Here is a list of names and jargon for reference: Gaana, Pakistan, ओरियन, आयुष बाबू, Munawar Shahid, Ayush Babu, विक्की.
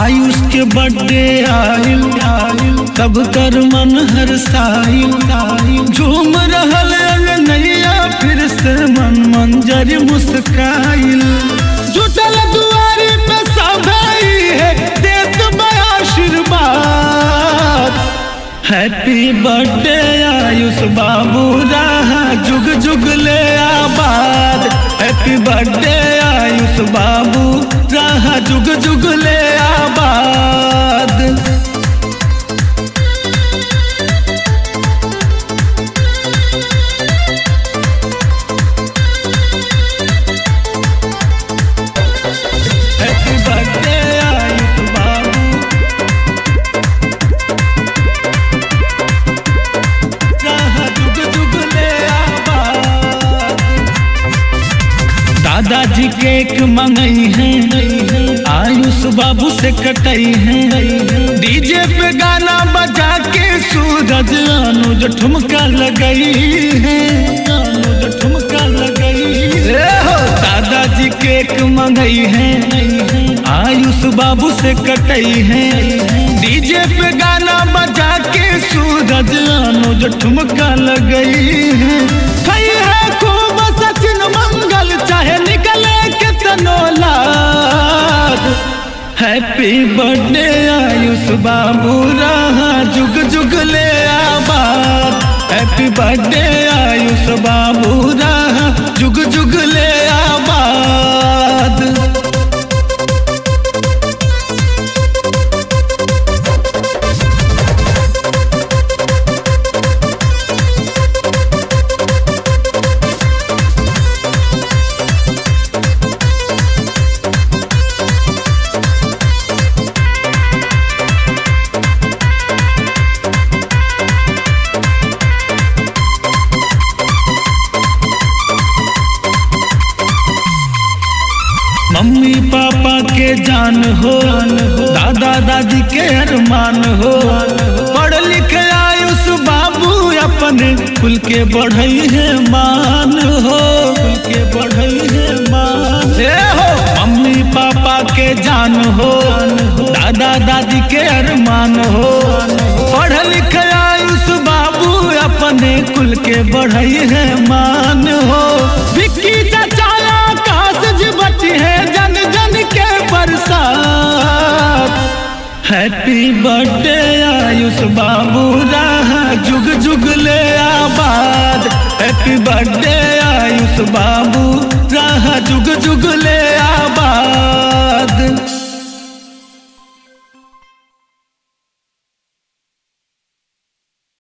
आयुष के बर्थडे आइल तब कर मन हर साइल झूम रहल नैया फिर से मन मंजर मुस्काइल जुटल दुआरी पे सभाई है देत बया आशीर्वाद हैप्पी बर्थडे आयुष बाबू रहा जुग जुग ले आबाद हैप्पी बर्थडे आयुष बाबू रहा जुग जुग ले आबाद। दादाजी केक मंगाई है आयुष बाबू से कटाई है डीजे पे गाना बजा के सूरज अनुज ठुमका लगाई है अनुज ठुमका लगाई हो। दादाजी केक मंगाई है आयुष बाबू से कटाई है डीजे पे गाना बजा के सूरज अनुज ठुमका लगाई है खूब सचिन मंगल चाहे निकले कितनो लाग हैप्पी बर्थडे आयुष बाबू रहा जुग जुग ले आबाद हैप्पी बर्थडे आयुष बाबू रहा जुग जुग ले आबाद। मम्मी पापा के जान हो दादा दादी के अरमान हो पढ़ लिख आयुष बाबू अपने खुल के बढ़ई है मान हो खुल के बढ़ई है मान हो। मम्मी पापा के जान हो दादा दादी के अरमान हो पढ़ लिख आयुष बाबू अपने खुल के बढ़ई है मान हो। विक्की चाचा है जन जन के बरसात हैप्पी बर्थडे आयुष बाबू रहा जुग जुग ले आबाद हैप्पी बर्थडे आयुष बाबू रहा जुग जुग ले